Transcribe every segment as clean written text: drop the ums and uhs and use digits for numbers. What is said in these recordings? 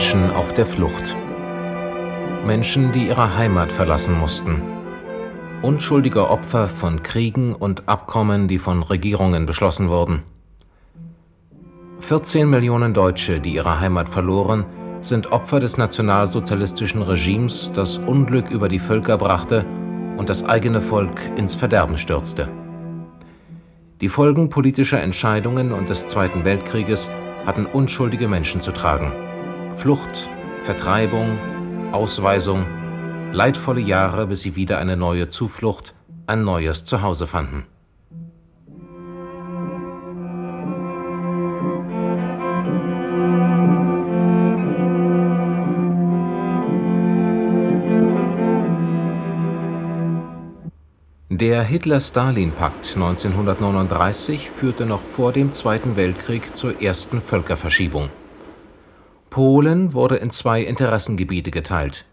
Menschen auf der Flucht. Menschen, die ihre Heimat verlassen mussten. Unschuldige Opfer von Kriegen und Abkommen, die von Regierungen beschlossen wurden. 14 Millionen Deutsche, die ihre Heimat verloren, sind Opfer des nationalsozialistischen Regimes, das Unglück über die Völker brachte und das eigene Volk ins Verderben stürzte. Die Folgen politischer Entscheidungen und des Zweiten Weltkrieges hatten unschuldige Menschen zu tragen. Flucht, Vertreibung, Ausweisung, leidvolle Jahre, bis sie wieder eine neue Zuflucht, ein neues Zuhause fanden. Der Hitler-Stalin-Pakt 1939 führte noch vor dem Zweiten Weltkrieg zur ersten Völkerverschiebung. Polen wurde in zwei Interessengebiete geteilt: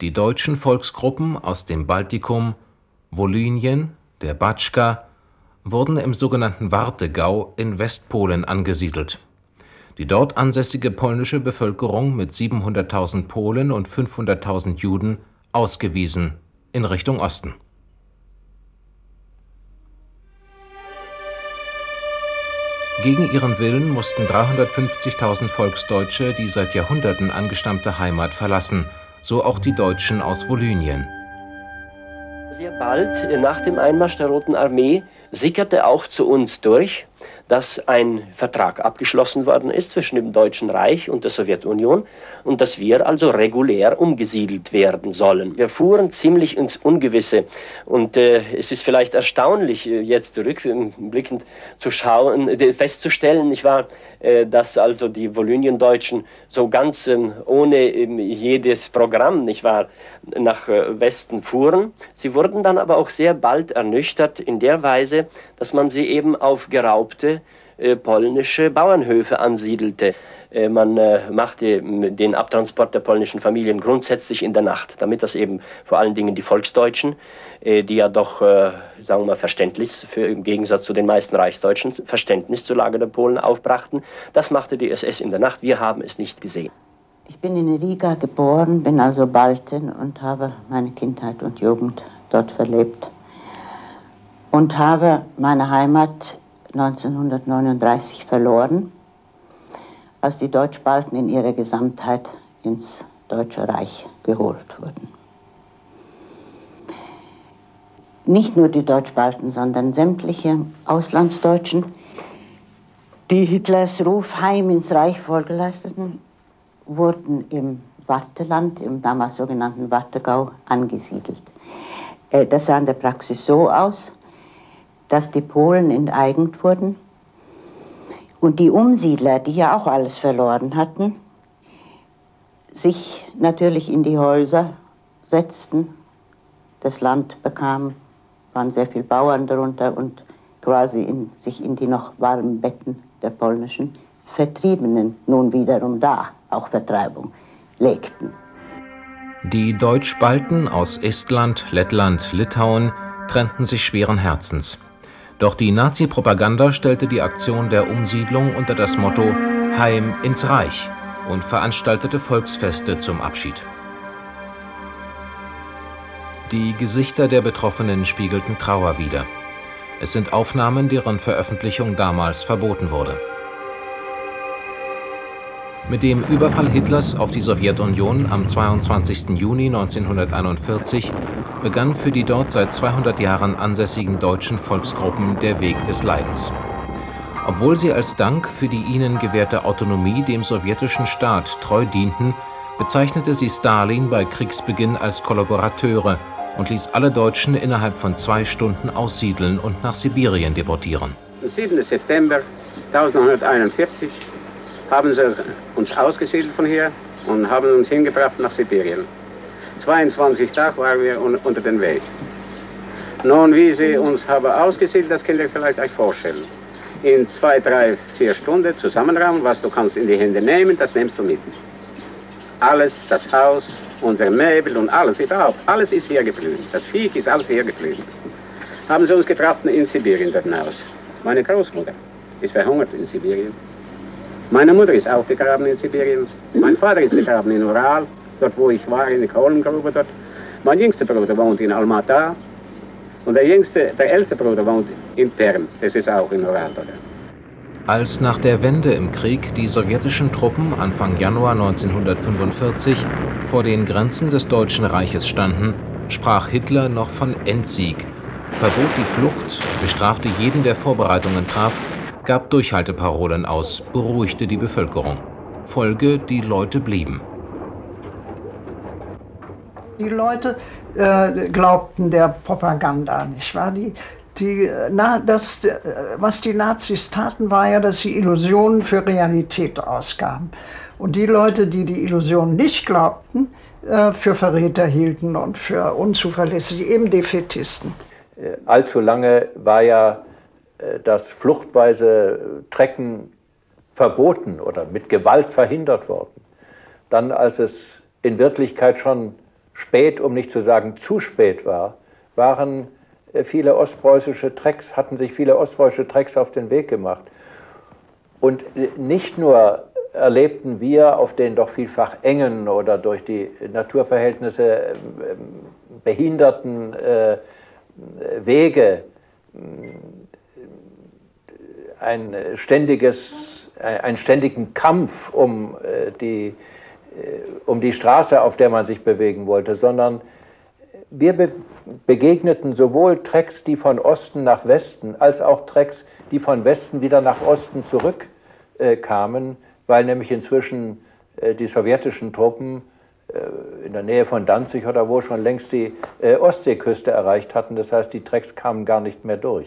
die deutschen Volksgruppen aus dem Baltikum, Wolynien, der Batschka, wurden im sogenannten Warthegau in Westpolen angesiedelt. Die dort ansässige polnische Bevölkerung mit 700.000 Polen und 500.000 Juden ausgewiesen in Richtung Osten. Gegen ihren Willen mussten 350.000 Volksdeutsche die seit Jahrhunderten angestammte Heimat verlassen, so auch die Deutschen aus Wolynien. Sehr bald nach dem Einmarsch der Roten Armee sickerte auch zu uns durch, dass ein Vertrag abgeschlossen worden ist zwischen dem Deutschen Reich und der Sowjetunion und dass wir also regulär umgesiedelt werden sollen. Wir fuhren ziemlich ins Ungewisse und es ist vielleicht erstaunlich, jetzt rückblickend zu schauen, festzustellen, nicht wahr, dass also die Wolhyniendeutschen so ganz ohne jedes Programm, nicht wahr, nach Westen fuhren. Sie wurden dann aber auch sehr bald ernüchtert in der Weise, dass man sie eben auf geraubte polnische Bauernhöfe ansiedelte. Man machte den Abtransport der polnischen Familien grundsätzlich in der Nacht, damit das eben vor allen Dingen die Volksdeutschen, die ja doch, sagen wir mal, Verständnis für, im Gegensatz zu den meisten Reichsdeutschen, Verständnis zur Lage der Polen aufbrachten, das machte die SS in der Nacht. Wir haben es nicht gesehen. Ich bin in Riga geboren, bin also Baltin und habe meine Kindheit und Jugend dort verlebt und habe meine Heimat 1939 verloren, als die Deutschbalten in ihrer Gesamtheit ins Deutsche Reich geholt wurden. Nicht nur die Deutschbalten, sondern sämtliche Auslandsdeutschen, die Hitlers Ruf heim ins Reich vorgeleisteten, wurden im Warteland, im damals sogenannten Wartegau, angesiedelt. Das sah in der Praxis so aus, dass die Polen enteignet wurden und die Umsiedler, die ja auch alles verloren hatten, sich natürlich in die Häuser setzten, das Land bekamen, waren sehr viele Bauern darunter und quasi sich in die noch warmen Betten der polnischen Vertriebenen, nun wiederum da auch Vertreibung, legten. Die Deutschbalten aus Estland, Lettland, Litauen trennten sich schweren Herzens. Doch die Nazi-Propaganda stellte die Aktion der Umsiedlung unter das Motto „Heim ins Reich“ und veranstaltete Volksfeste zum Abschied. Die Gesichter der Betroffenen spiegelten Trauer wider. Es sind Aufnahmen, deren Veröffentlichung damals verboten wurde. Mit dem Überfall Hitlers auf die Sowjetunion am 22. Juni 1941 begann für die dort seit 200 Jahren ansässigen deutschen Volksgruppen der Weg des Leidens. Obwohl sie als Dank für die ihnen gewährte Autonomie dem sowjetischen Staat treu dienten, bezeichnete sie Stalin bei Kriegsbeginn als Kollaborateure und ließ alle Deutschen innerhalb von 2 Stunden aussiedeln und nach Sibirien deportieren. Am 7. September 1941 haben sie uns ausgesiedelt von hier und haben uns hingebracht nach Sibirien. 22 Tage waren wir unter dem Weg. Nun, wie sie uns haben ausgesiedelt, das könnt ihr vielleicht euch vorstellen. In 2, 3, 4 Stunden zusammenraumen, was du kannst in die Hände nehmen, das nimmst du mit. Alles, das Haus, unsere Möbel und alles überhaupt, alles ist hier geblieben. Das Viech ist alles hier geblieben. Haben sie uns getroffen in Sibirien dort hinaus. Meine Großmutter ist verhungert in Sibirien. Meine Mutter ist auch begraben in Sibirien. Mein Vater ist begraben in Ural, dort wo ich war, in der Kohlengrube dort. Mein jüngster Bruder wohnt in Almata und der älteste Bruder wohnt in Perm. Das ist auch in Ural dort. Als nach der Wende im Krieg die sowjetischen Truppen Anfang Januar 1945 vor den Grenzen des Deutschen Reiches standen, sprach Hitler noch von Endsieg, verbot die Flucht, bestrafte jeden, der Vorbereitungen traf, gab Durchhalteparolen aus, beruhigte die Bevölkerung. Folge: die Leute blieben. Die Leute glaubten der Propaganda, nicht wahr? Was die Nazis taten, war ja, dass sie Illusionen für Realität ausgaben. Und die Leute, die die Illusionen nicht glaubten, für Verräter hielten und für unzuverlässig, eben Defätisten. Allzu lange war ja das fluchtweise Trecken verboten oder mit Gewalt verhindert worden. Dann, als es in Wirklichkeit schon spät, um nicht zu sagen zu spät war, hatten sich viele ostpreußische Trecks auf den Weg gemacht. Und nicht nur erlebten wir auf den doch vielfach engen oder durch die Naturverhältnisse behinderten Wege einen ständigen Kampf um die Straße, auf der man sich bewegen wollte, sondern wir begegneten sowohl Trecks, die von Osten nach Westen, als auch Trecks, die von Westen wieder nach Osten zurückkamen, weil nämlich inzwischen die sowjetischen Truppen in der Nähe von Danzig oder wo schon längst die Ostseeküste erreicht hatten. Das heißt, die Trecks kamen gar nicht mehr durch.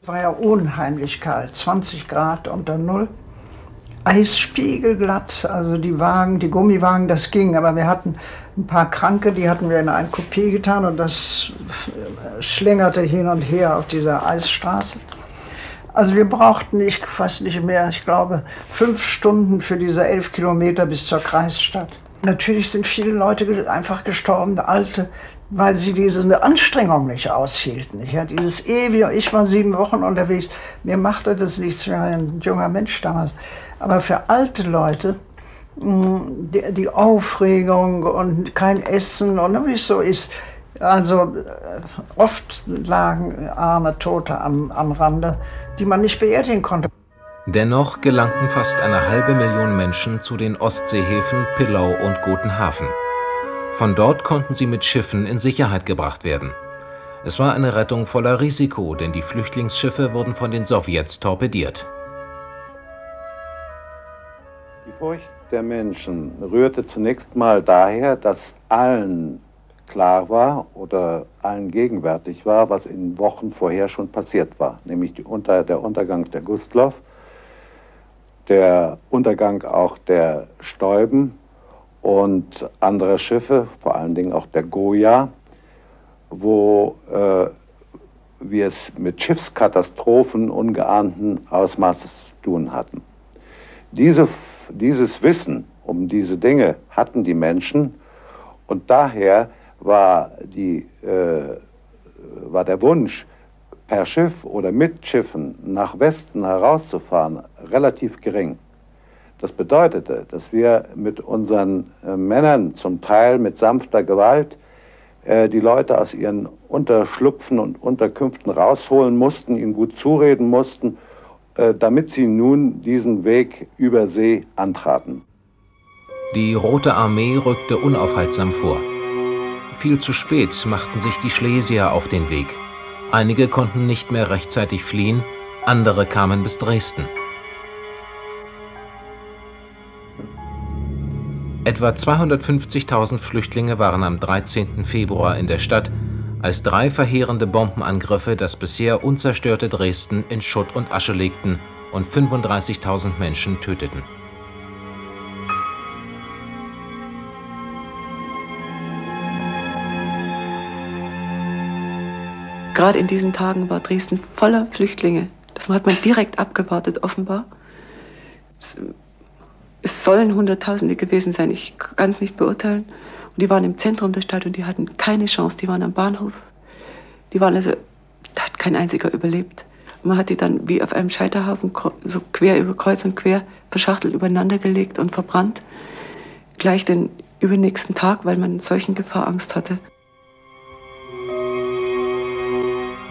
Es war ja unheimlich kalt, 20 Grad unter Null, eisspiegelglatt, also die Wagen, die Gummiwagen, das ging. Aber wir hatten ein paar Kranke, die hatten wir in ein Coupé getan und das schlingerte hin und her auf dieser Eisstraße. Also wir brauchten ich glaube, 5 Stunden für diese 11 Kilometer bis zur Kreisstadt. Natürlich sind viele Leute einfach gestorben, alte, weil sie diese Anstrengung nicht aushielten. Ja, dieses ewige, ich war 7 Wochen unterwegs, mir machte das nichts, ich war ein junger Mensch damals. Aber für alte Leute, die Aufregung und kein Essen und wie es so ist, also oft lagen arme Tote am Rande, die man nicht beerdigen konnte. Dennoch gelangten fast 1,5 Million Menschen zu den Ostseehäfen Pillau und Gotenhafen. Von dort konnten sie mit Schiffen in Sicherheit gebracht werden. Es war eine Rettung voller Risiko, denn die Flüchtlingsschiffe wurden von den Sowjets torpediert. Die Furcht der Menschen rührte zunächst mal daher, dass allen klar war oder allen gegenwärtig war, was in Wochen vorher schon passiert war, nämlich der Untergang der Gustloff, der Untergang auch der Stäuben und anderer Schiffe, vor allen Dingen auch der Goya, wo wir es mit Schiffskatastrophen ungeahnten Ausmaßes zu tun hatten. Dieses Wissen um diese Dinge hatten die Menschen und daher war der Wunsch, per Schiff oder mit Schiffen nach Westen herauszufahren, relativ gering. Das bedeutete, dass wir mit unseren Männern, zum Teil mit sanfter Gewalt, die Leute aus ihren Unterschlupfen und Unterkünften rausholen mussten, ihnen gut zureden mussten, damit sie nun diesen Weg über See antraten. Die Rote Armee rückte unaufhaltsam vor. Viel zu spät machten sich die Schlesier auf den Weg. Einige konnten nicht mehr rechtzeitig fliehen, andere kamen bis Dresden. Etwa 250.000 Flüchtlinge waren am 13. Februar in der Stadt, als 3 verheerende Bombenangriffe das bisher unzerstörte Dresden in Schutt und Asche legten und 35.000 Menschen töteten. Gerade in diesen Tagen war Dresden voller Flüchtlinge. Das hat man direkt abgewartet, offenbar. Es sollen Hunderttausende gewesen sein, ich kann es nicht beurteilen. Und die waren im Zentrum der Stadt und die hatten keine Chance. Die waren am Bahnhof. Die waren also, da hat kein einziger überlebt. Man hat die dann wie auf einem Scheiterhaufen so quer über kreuz und quer verschachtelt übereinander gelegt und verbrannt. Gleich den übernächsten Tag, weil man in solchen Gefahr Angst hatte.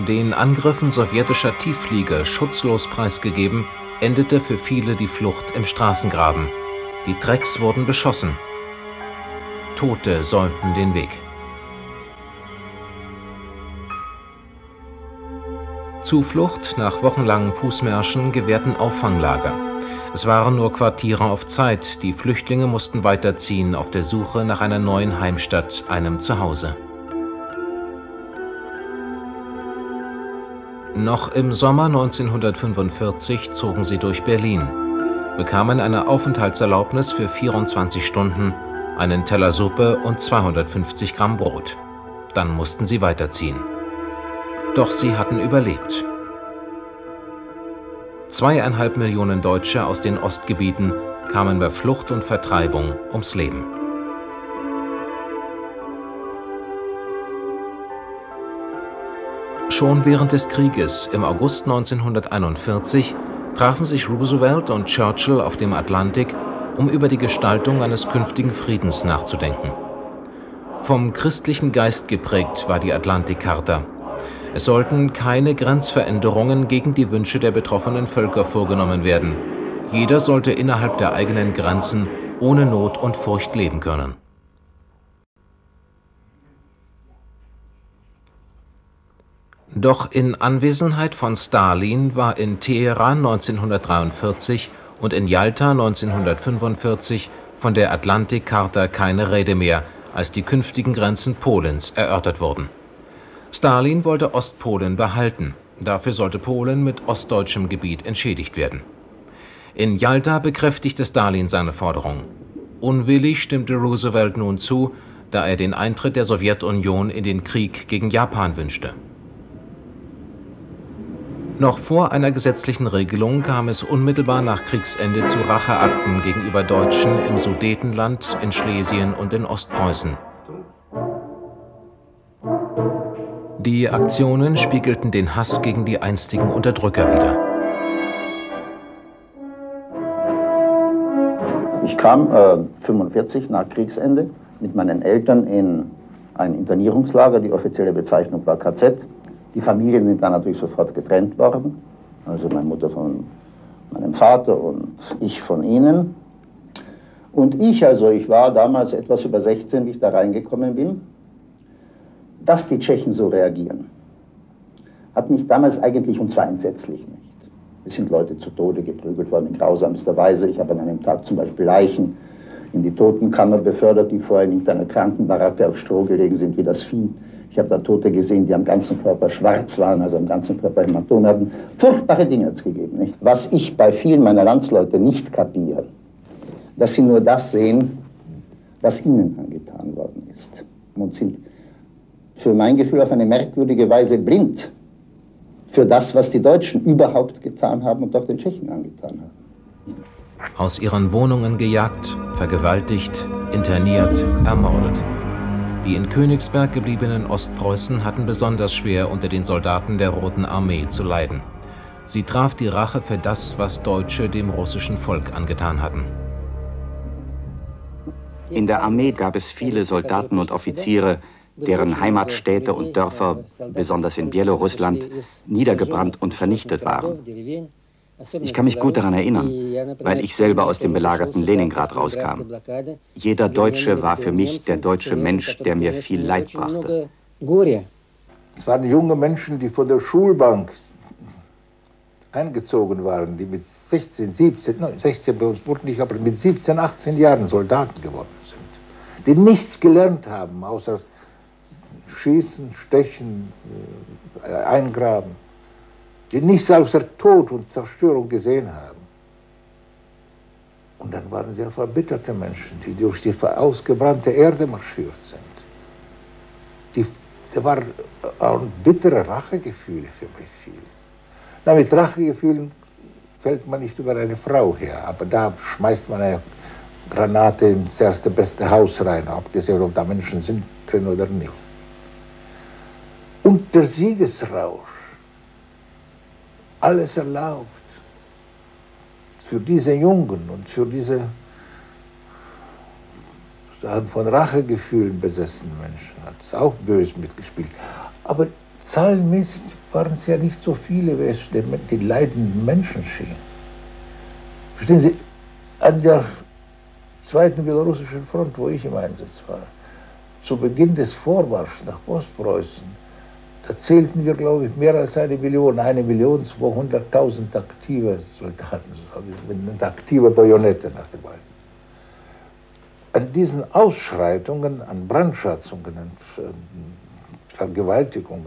Den Angriffen sowjetischer Tiefflieger schutzlos preisgegeben, endete für viele die Flucht im Straßengraben. Die Trecks wurden beschossen. Tote säumten den Weg. Zuflucht nach wochenlangen Fußmärschen gewährten Auffanglager. Es waren nur Quartiere auf Zeit, die Flüchtlinge mussten weiterziehen auf der Suche nach einer neuen Heimstatt, einem Zuhause. Noch im Sommer 1945 zogen sie durch Berlin, bekamen eine Aufenthaltserlaubnis für 24 Stunden, einen Teller Suppe und 250 Gramm Brot. Dann mussten sie weiterziehen. Doch sie hatten überlebt. 2,5 Millionen Deutsche aus den Ostgebieten kamen bei Flucht und Vertreibung ums Leben. Schon während des Krieges, im August 1941, trafen sich Roosevelt und Churchill auf dem Atlantik, um über die Gestaltung eines künftigen Friedens nachzudenken. Vom christlichen Geist geprägt war die Atlantik-Charta. Es sollten keine Grenzveränderungen gegen die Wünsche der betroffenen Völker vorgenommen werden. Jeder sollte innerhalb der eigenen Grenzen ohne Not und Furcht leben können. Doch in Anwesenheit von Stalin war in Teheran 1943 und in Jalta 1945 von der Atlantik-Charta keine Rede mehr, als die künftigen Grenzen Polens erörtert wurden. Stalin wollte Ostpolen behalten. Dafür sollte Polen mit ostdeutschem Gebiet entschädigt werden. In Jalta bekräftigte Stalin seine Forderung. Unwillig stimmte Roosevelt nun zu, da er den Eintritt der Sowjetunion in den Krieg gegen Japan wünschte. Noch vor einer gesetzlichen Regelung kam es unmittelbar nach Kriegsende zu Racheakten gegenüber Deutschen im Sudetenland, in Schlesien und in Ostpreußen. Die Aktionen spiegelten den Hass gegen die einstigen Unterdrücker wider. Ich kam 1945 nach Kriegsende mit meinen Eltern in ein Internierungslager, die offizielle Bezeichnung war KZ. Die Familien sind dann natürlich sofort getrennt worden, also meine Mutter von meinem Vater und ich von ihnen. Und ich war damals etwas über 16, wie ich da reingekommen bin. Dass die Tschechen so reagieren, hat mich damals eigentlich, und zwar entsetzlich, nicht. Es sind Leute zu Tode geprügelt worden in grausamster Weise. Ich habe an einem Tag zum Beispiel Leichen in die Totenkammer befördert, die vorher in einer Krankenbaracke auf Stroh gelegen sind wie das Vieh. Ich habe da Tote gesehen, die am ganzen Körper schwarz waren, also am ganzen Körper Hämatome hatten. Furchtbare Dinge hat es gegeben. Nicht? Was ich bei vielen meiner Landsleute nicht kapiere, dass sie nur das sehen, was ihnen angetan worden ist, und sind für mein Gefühl auf eine merkwürdige Weise blind für das, was die Deutschen überhaupt getan haben und auch den Tschechen angetan haben. Aus ihren Wohnungen gejagt, vergewaltigt, interniert, ermordet. Die in Königsberg gebliebenen Ostpreußen hatten besonders schwer unter den Soldaten der Roten Armee zu leiden. Sie traf die Rache für das, was Deutsche dem russischen Volk angetan hatten. In der Armee gab es viele Soldaten und Offiziere, deren Heimatstädte und Dörfer, besonders in Bielorussland, niedergebrannt und vernichtet waren. Ich kann mich gut daran erinnern, weil ich selber aus dem belagerten Leningrad rauskam. Jeder Deutsche war für mich der deutsche Mensch, der mir viel Leid brachte. Es waren junge Menschen, die von der Schulbank eingezogen waren, die mit 17, 18 Jahren Soldaten geworden sind, die nichts gelernt haben, außer Schießen, Stechen, Eingraben, die nichts außer Tod und Zerstörung gesehen haben. Und dann waren sie verbitterte Menschen, die durch die ausgebrannte Erde marschiert sind. Da war ein bittere Rachegefühle für mich viel. Na, mit Rachegefühlen fällt man nicht über eine Frau her, aber da schmeißt man eine Granate ins erste beste Haus rein, abgesehen, ob da Menschen sind drin oder nicht. Und der Siegesrausch alles erlaubt. Für diese Jungen und für diese von Rachegefühlen besessenen Menschen hat es auch böse mitgespielt. Aber zahlenmäßig waren es ja nicht so viele, wie es die leidenden Menschen schienen. Verstehen Sie, an der zweiten belarussischen Front, wo ich im Einsatz war, zu Beginn des Vormarschs nach Ostpreußen, da zählten wir, glaube ich, mehr als 1.200.000 aktive Soldaten, mit aktiver Bajonette nach dem Alten. An diesen Ausschreitungen, an Brandschatzungen, an Vergewaltigungen,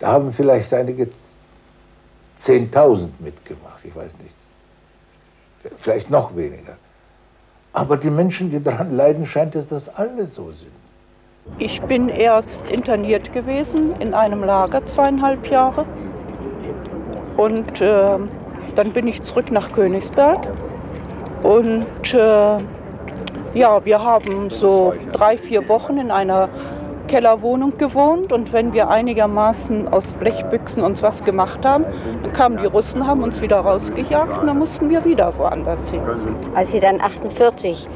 da haben vielleicht einige 10.000 mitgemacht, ich weiß nicht, vielleicht noch weniger. Aber die Menschen, die daran leiden, scheint es, dass alle so sind. Ich bin erst interniert gewesen in einem Lager 2,5 Jahre und dann bin ich zurück nach Königsberg und ja, wir haben so 3, 4 Wochen in einer Kellerwohnung gewohnt und wenn wir einigermaßen aus Blechbüchsen uns was gemacht haben, dann kamen die Russen, haben uns wieder rausgejagt und dann mussten wir wieder woanders hin. Als sie dann 1948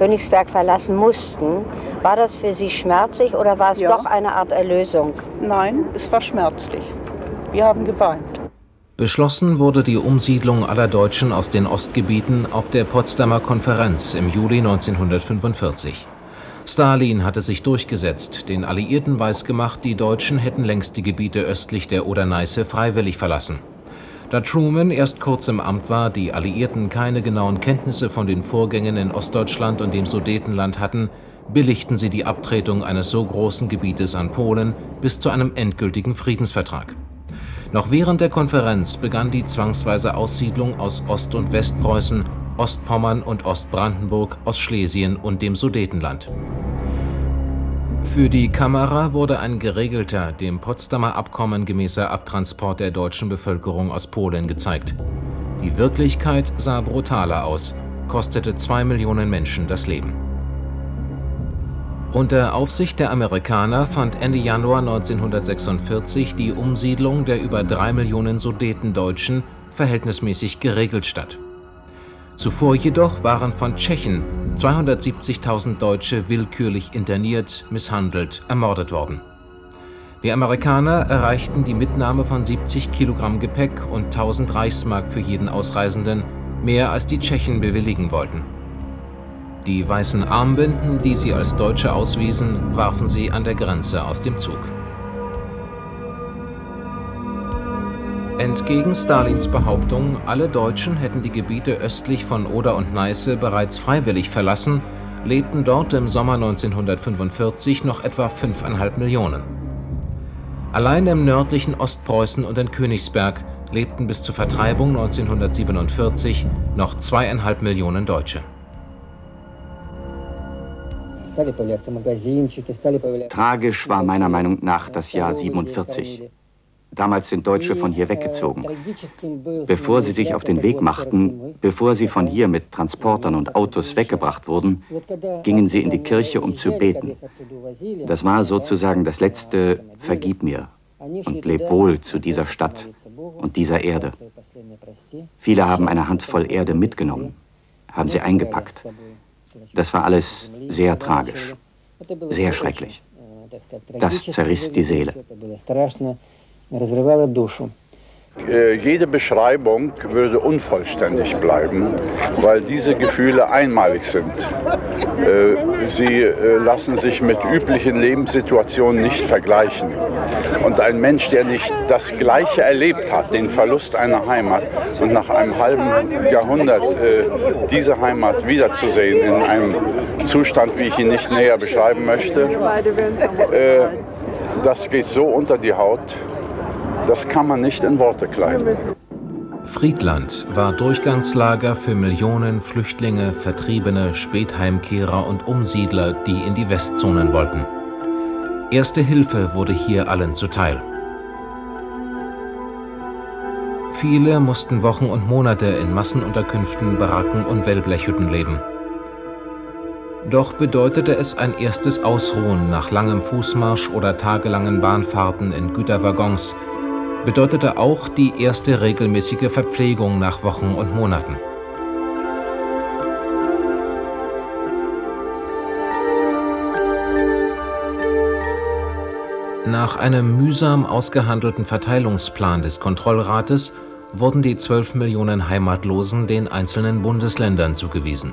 Königsberg verlassen mussten, war das für Sie schmerzlich oder war es doch eine Art Erlösung? Nein, es war schmerzlich. Wir haben geweint. Beschlossen wurde die Umsiedlung aller Deutschen aus den Ostgebieten auf der Potsdamer Konferenz im Juli 1945. Stalin hatte sich durchgesetzt, den Alliierten weisgemacht, die Deutschen hätten längst die Gebiete östlich der Oder-Neiße freiwillig verlassen. Da Truman erst kurz im Amt war, die Alliierten keine genauen Kenntnisse von den Vorgängen in Ostdeutschland und dem Sudetenland hatten, billigten sie die Abtretung eines so großen Gebietes an Polen bis zu einem endgültigen Friedensvertrag. Noch während der Konferenz begann die zwangsweise Aussiedlung aus Ost- und Westpreußen, Ostpommern und Ostbrandenburg, Ostschlesien und dem Sudetenland. Für die Kamera wurde ein geregelter, dem Potsdamer Abkommen gemäßer Abtransport der deutschen Bevölkerung aus Polen gezeigt. Die Wirklichkeit sah brutaler aus, kostete 2 Millionen Menschen das Leben. Unter Aufsicht der Amerikaner fand Ende Januar 1946 die Umsiedlung der über 3 Millionen Sudetendeutschen verhältnismäßig geregelt statt. Zuvor jedoch waren von Tschechen 270.000 Deutsche willkürlich interniert, misshandelt, ermordet worden. Die Amerikaner erreichten die Mitnahme von 70 Kilogramm Gepäck und 1000 Reichsmark für jeden Ausreisenden, mehr als die Tschechen bewilligen wollten. Die weißen Armbinden, die sie als Deutsche auswiesen, warfen sie an der Grenze aus dem Zug. Entgegen Stalins Behauptung, alle Deutschen hätten die Gebiete östlich von Oder und Neiße bereits freiwillig verlassen, lebten dort im Sommer 1945 noch etwa 5,5 Millionen. Allein im nördlichen Ostpreußen und in Königsberg lebten bis zur Vertreibung 1947 noch 2,5 Millionen Deutsche. Tragisch war meiner Meinung nach das Jahr 1947. Damals sind Deutsche von hier weggezogen. Bevor sie sich auf den Weg machten, bevor sie von hier mit Transportern und Autos weggebracht wurden, gingen sie in die Kirche, um zu beten. Das war sozusagen das letzte „Vergib mir und leb wohl zu dieser Stadt und dieser Erde“. Viele haben eine Handvoll Erde mitgenommen, haben sie eingepackt. Das war alles sehr tragisch, sehr schrecklich. Das zerriss die Seele. Jede Beschreibung würde unvollständig bleiben, weil diese Gefühle einmalig sind. Sie lassen sich mit üblichen Lebenssituationen nicht vergleichen. Und ein Mensch, der nicht das Gleiche erlebt hat, den Verlust einer Heimat, und nach einem halben Jahrhundert diese Heimat wiederzusehen in einem Zustand, wie ich ihn nicht näher beschreiben möchte, das geht so unter die Haut. Das kann man nicht in Worte kleiden. Friedland war Durchgangslager für Millionen Flüchtlinge, Vertriebene, Spätheimkehrer und Umsiedler, die in die Westzonen wollten. Erste Hilfe wurde hier allen zuteil. Viele mussten Wochen und Monate in Massenunterkünften, Baracken und Wellblechhütten leben. Doch bedeutete es ein erstes Ausruhen nach langem Fußmarsch oder tagelangen Bahnfahrten in Güterwaggons, bedeutete auch die erste regelmäßige Verpflegung nach Wochen und Monaten. Nach einem mühsam ausgehandelten Verteilungsplan des Kontrollrates wurden die 12 Millionen Heimatlosen den einzelnen Bundesländern zugewiesen.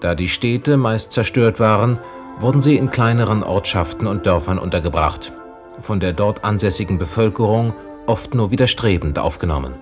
Da die Städte meist zerstört waren, wurden sie in kleineren Ortschaften und Dörfern untergebracht, von der dort ansässigen Bevölkerung oft nur widerstrebend aufgenommen.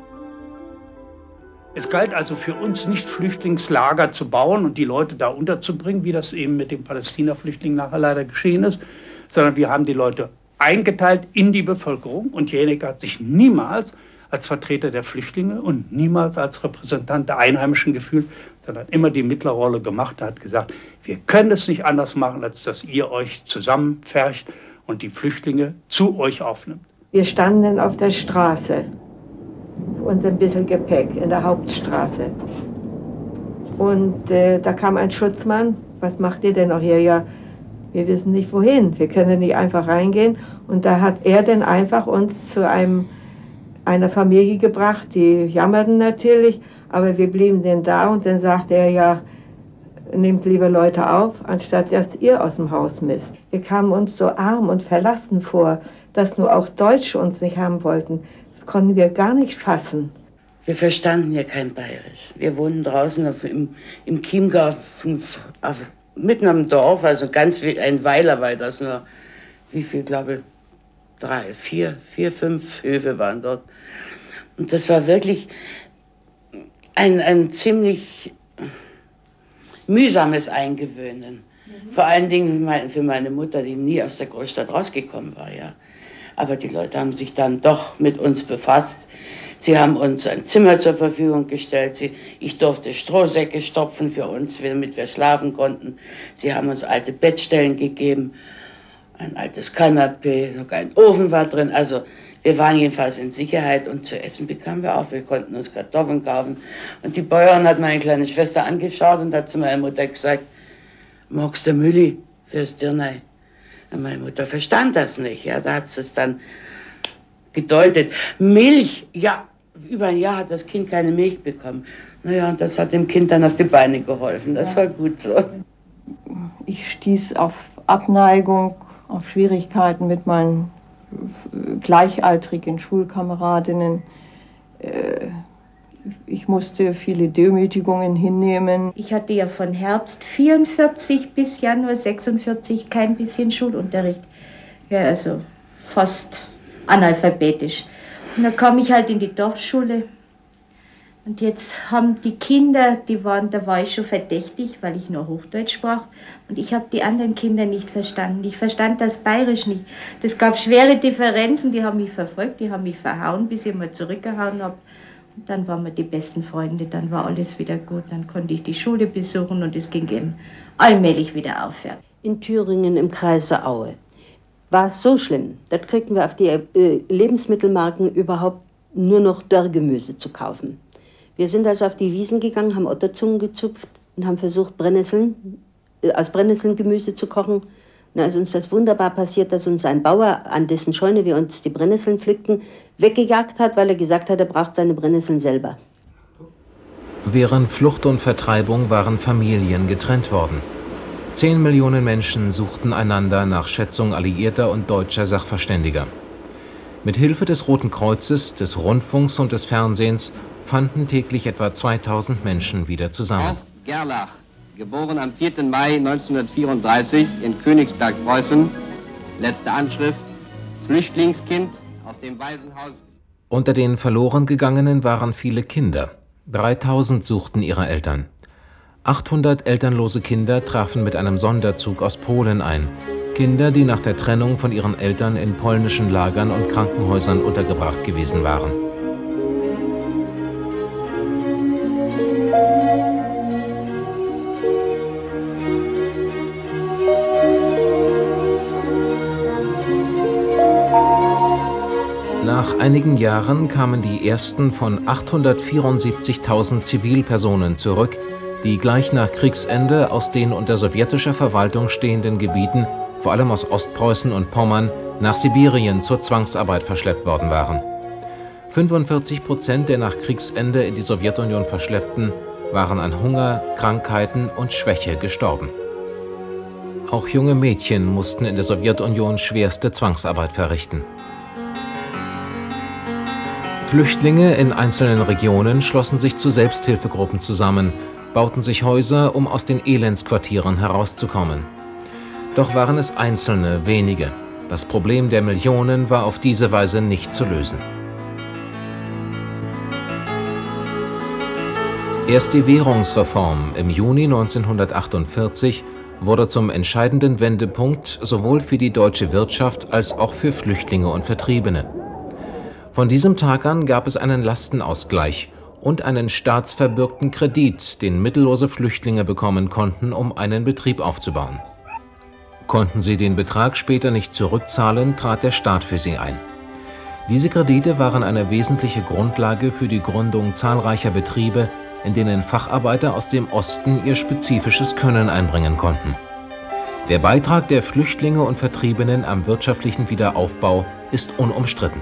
Es galt also für uns nicht, Flüchtlingslager zu bauen und die Leute da unterzubringen, wie das eben mit den Palästina-Flüchtlingen nachher leider geschehen ist, sondern wir haben die Leute eingeteilt in die Bevölkerung und Janek hat sich niemals als Vertreter der Flüchtlinge und niemals als Repräsentant der Einheimischen gefühlt, sondern immer die Mittlerrolle gemacht hat, gesagt, wir können es nicht anders machen, als dass ihr euch zusammenfercht und die Flüchtlinge zu euch aufnimmt. Wir standen auf der Straße, und ein bisschen Gepäck in der Hauptstraße. Und da kam ein Schutzmann, was macht ihr denn noch hier? Ja, wir wissen nicht wohin, wir können nicht einfach reingehen. Und da hat er dann einfach uns zu einer Familie gebracht, die jammerten natürlich, aber wir blieben denn da und dann sagte er ja, nehmt lieber Leute auf, anstatt dass ihr aus dem Haus müsst. Wir kamen uns so arm und verlassen vor, dass nur auch Deutsche uns nicht haben wollten. Das konnten wir gar nicht fassen. Wir verstanden ja kein Bayerisch. Wir wohnten draußen im Chiemgau, mitten am Dorf, also ganz ein Weiler war das nur, wie viel, glaube ich, fünf Höfe waren dort. Und das war wirklich ein ziemlich mühsames Eingewöhnen. Mhm. Vor allen Dingen für meine Mutter, die nie aus der Großstadt rausgekommen war. Ja. Aber die Leute haben sich dann doch mit uns befasst. Sie haben uns ein Zimmer zur Verfügung gestellt. Ich durfte Strohsäcke stopfen für uns, damit wir schlafen konnten. Sie haben uns alte Bettstellen gegeben. Ein altes Kanapee, sogar ein Ofen war drin. Also wir waren jedenfalls in Sicherheit und zu essen bekamen wir auch. Wir konnten uns Kartoffeln kaufen. Und die Bäuerin hat meine kleine Schwester angeschaut und hat zu meiner Mutter gesagt, magst du Mülli fürs Dirnei? Und meine Mutter verstand das nicht. Ja, da hat sie es dann gedeutet. Milch, ja, über ein Jahr hat das Kind keine Milch bekommen. Naja, und das hat dem Kind dann auf die Beine geholfen. Das war gut so. Ich stieß auf Abneigung, auf Schwierigkeiten mit meinen gleichaltrigen Schulkameradinnen. Ich musste viele Demütigungen hinnehmen. Ich hatte ja von Herbst 1944 bis Januar 1946 kein bisschen Schulunterricht. Ja, also fast analphabetisch. Und dann kam ich halt in die Dorfschule. Und jetzt haben die Kinder, da war ich schon verdächtig, weil ich nur Hochdeutsch sprach. Und ich habe die anderen Kinder nicht verstanden. Ich verstand das Bayerisch nicht. Das gab schwere Differenzen, die haben mich verfolgt, die haben mich verhauen, bis ich mal zurückgehauen habe. Und dann waren wir die besten Freunde, dann war alles wieder gut. Dann konnte ich die Schule besuchen und es ging eben allmählich wieder aufwärts. In Thüringen im Kreise Aue war es so schlimm, da kriegten wir auf die Lebensmittelmarken überhaupt nur noch Dörrgemüse zu kaufen. Wir sind also auf die Wiesen gegangen, haben Otterzungen gezupft und haben versucht, aus Brennnesselgemüse zu kochen. Und als uns das wunderbar passiert, dass uns ein Bauer, an dessen Scheune wir uns die Brennnesseln pflückten, weggejagt hat, weil er gesagt hat, er braucht seine Brennnesseln selber. Während Flucht und Vertreibung waren Familien getrennt worden. 10 Millionen Menschen suchten einander nach Schätzung alliierter und deutscher Sachverständiger. Mit Hilfe des Roten Kreuzes, des Rundfunks und des Fernsehens fanden täglich etwa 2000 Menschen wieder zusammen. Horst Gerlach, geboren am 4. Mai 1934 in Königsberg, Preußen. Letzte Anschrift, Flüchtlingskind aus dem Waisenhaus. Unter den verloren gegangenen waren viele Kinder. 3000 suchten ihre Eltern. 800 elternlose Kinder trafen mit einem Sonderzug aus Polen ein. Kinder, die nach der Trennung von ihren Eltern in polnischen Lagern und Krankenhäusern untergebracht gewesen waren. Nach einigen Jahren kamen die ersten von 874.000 Zivilpersonen zurück, die gleich nach Kriegsende aus den unter sowjetischer Verwaltung stehenden Gebieten, vor allem aus Ostpreußen und Pommern, nach Sibirien zur Zwangsarbeit verschleppt worden waren. 45% der nach Kriegsende in die Sowjetunion verschleppten waren an Hunger, Krankheiten und Schwäche gestorben. Auch junge Mädchen mussten in der Sowjetunion schwerste Zwangsarbeit verrichten. Flüchtlinge in einzelnen Regionen schlossen sich zu Selbsthilfegruppen zusammen, bauten sich Häuser, um aus den Elendsquartieren herauszukommen. Doch waren es einzelne, wenige. Das Problem der Millionen war auf diese Weise nicht zu lösen. Erst die Währungsreform im Juni 1948 wurde zum entscheidenden Wendepunkt sowohl für die deutsche Wirtschaft als auch für Flüchtlinge und Vertriebene. Von diesem Tag an gab es einen Lastenausgleich und einen staatsverbürgten Kredit, den mittellose Flüchtlinge bekommen konnten, um einen Betrieb aufzubauen. Konnten sie den Betrag später nicht zurückzahlen, trat der Staat für sie ein. Diese Kredite waren eine wesentliche Grundlage für die Gründung zahlreicher Betriebe, in denen Facharbeiter aus dem Osten ihr spezifisches Können einbringen konnten. Der Beitrag der Flüchtlinge und Vertriebenen am wirtschaftlichen Wiederaufbau ist unumstritten.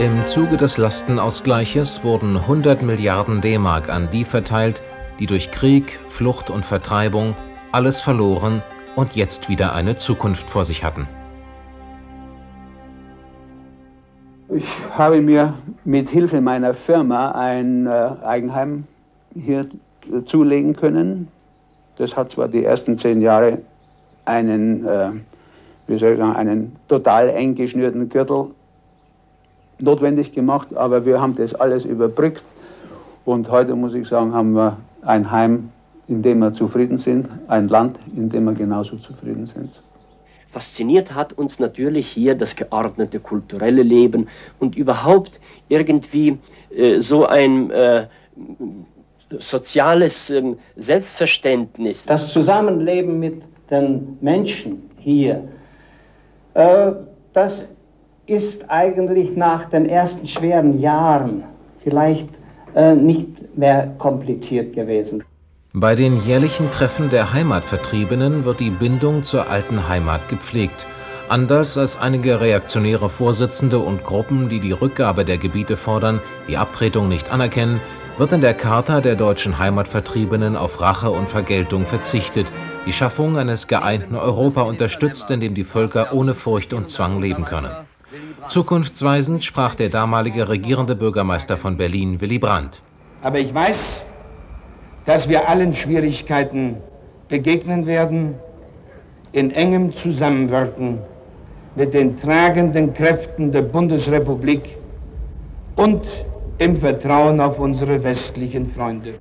Im Zuge des Lastenausgleiches wurden 100 Milliarden D-Mark an die verteilt, die durch Krieg, Flucht und Vertreibung alles verloren und jetzt wieder eine Zukunft vor sich hatten. Ich habe mir mit Hilfe meiner Firma ein Eigenheim hier zulegen können. Das hat zwar die ersten 10 Jahre einen, einen total eng geschnürten Gürtel notwendig gemacht, aber wir haben das alles überbrückt. Und heute, muss ich sagen, haben wir ein Heim, in dem wir zufrieden sind, ein Land, in dem wir genauso zufrieden sind. Fasziniert hat uns natürlich hier das geordnete kulturelle Leben und überhaupt irgendwie so ein soziales Selbstverständnis. Das Zusammenleben mit den Menschen hier, das ist eigentlich nach den ersten schweren Jahren vielleicht nicht mehr kompliziert gewesen. Bei den jährlichen Treffen der Heimatvertriebenen wird die Bindung zur alten Heimat gepflegt. Anders als einige reaktionäre Vorsitzende und Gruppen, die die Rückgabe der Gebiete fordern, die Abtretung nicht anerkennen, wird in der Charta der deutschen Heimatvertriebenen auf Rache und Vergeltung verzichtet, die Schaffung eines geeinten Europa unterstützt, in dem die Völker ohne Furcht und Zwang leben können. Zukunftsweisend sprach der damalige regierende Bürgermeister von Berlin, Willy Brandt. Aber ich weiß, dass wir allen Schwierigkeiten begegnen werden, in engem Zusammenwirken mit den tragenden Kräften der Bundesrepublik und im Vertrauen auf unsere westlichen Freunde.